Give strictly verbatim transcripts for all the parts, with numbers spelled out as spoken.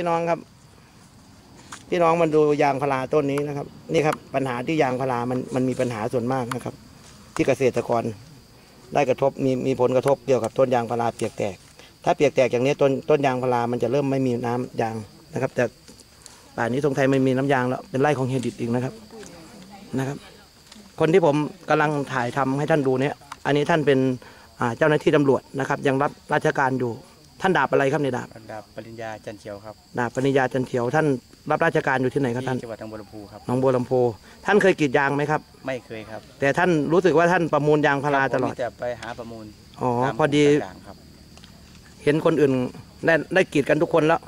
พี่น้องครับพี่น้องมันดูยางพาราต้นนี้นะครับนี่ครับปัญหาที่ยางพารามันมันมีปัญหาส่วนมากนะครับที่เกษตรกรได้กระทบมีมีผลกระทบเกี่ยวกับต้นยางพาราเปียกแตกถ้าเปียกแตกอย่างนี้ต้นต้นยางพารามันจะเริ่มไม่มีน้ำยางนะครับแต่ป่านนี้ทรงไทยไม่มีน้ำยางแล้วเป็นไร่ของเฮดิตอีกนะครับนะครับคนที่ผมกำลังถ่ายทำให้ท่านดูเนี่ยอันนี้ท่านเป็นเจ้าหน้าที่ตำรวจนะครับยังรับราชการอยู่ท่านดาบอะไรครับในดาบดาบปริญญาจันเขียวครับดาบปริญญาจันเขียวท่านรับราชการอยู่ที่ไหนครับท่านจังหวัดหนองบัวลำพูครับหนองบัวลำพูท่านเคยกรีดยางไหมครับไม่เคยครับแต่ท่านรู้สึกว่าท่านประมูลยางพาราตลอดจะไปหาประมูลอ๋อพอดีเห็นคนอื่นได้ได้กรีดกันทุกคนแล้ว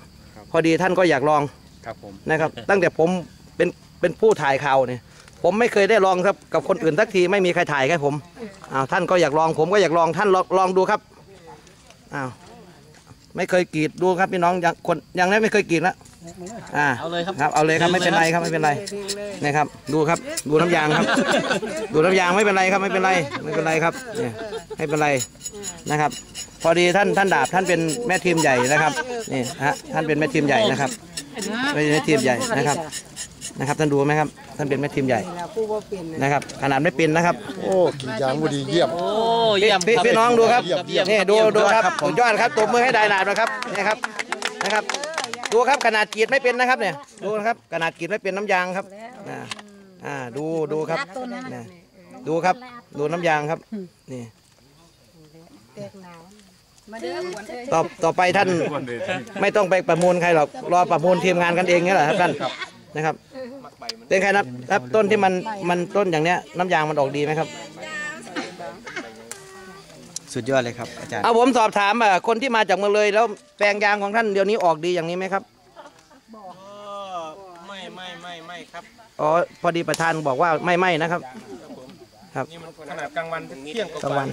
พอดีท่านก็อยากลองครับผมนะครับตั้งแต่ผมเป็นเป็นผู้ถ่ายข่าวเนี่ยผมไม่เคยได้ลองครับกับคนอื่นสักทีไม่มีใครถ่ายให้ผมอ้าวท่านก็อยากลองผมก็อยากลองท่านลองดูครับอ้าวไม่เคยกรีดดูครับพี่น้องยังคนยังได้ไม่เคยกรีดนะอ่าเอาเลยครับครับเอาเลยครับไม่เป็นไรครับไม่เป็นไรนะครับดูครับดูน้ำยางครับดูน้ำยางไม่เป็นไรครับไม่เป็นไรไม่เป็นไรครับเนี่ยไม่เป็นไรนะครับพอดีท่านท่านดาบท่านเป็นแม่ทีมใหญ่นะครับนี่ฮะท่านเป็นแม่ทีมใหญ่นะครับเป็นแม่ทีมใหญ่นะครับนะครับท่านดูไหมครับท่านเป็นแม่ทีมใหญ่นะครับขนาดไม่เป็นนะครับโอ้กรีดยางดีเยี่ยมโอ้เยี่ยมพี่น้องดูครับนี่ดูดูครับผมยอดครับตบมือให้ได้หนาดนะครับนี่ครับนะครับดูครับขนาดกรีดไม่เป็นนะครับเนี่ยดูนะครับขนาดกรีดไม่เป็นน้ำยางครับอ่าดูดูครับดูครับดูน้ำยางครับนี่ต่อต่อไปท่านไม่ต้องไปประมูลใครหรอกรอประมูลทีมงานกันเองนี่แหละครับท่านนะครับเป็นใครนับครับต้นที่มันมันต้นอย่างเนี้ยน้ำยางมันออกดีไหมครับสุดยอดเลยครับอาจารย์เอาผมสอบถามอ่ะคนที่มาจากเมืองเลยแล้วแปลงยางของท่านเดี๋ยวนี้ออกดีอย่างนี้ไหมครับไม่ไม่ไม่ไม่ครับอ๋อพอดีประธานบอกว่าไม่ไม่นะครับครับขนาดกลางวันถึงเที่ยงกลางวัน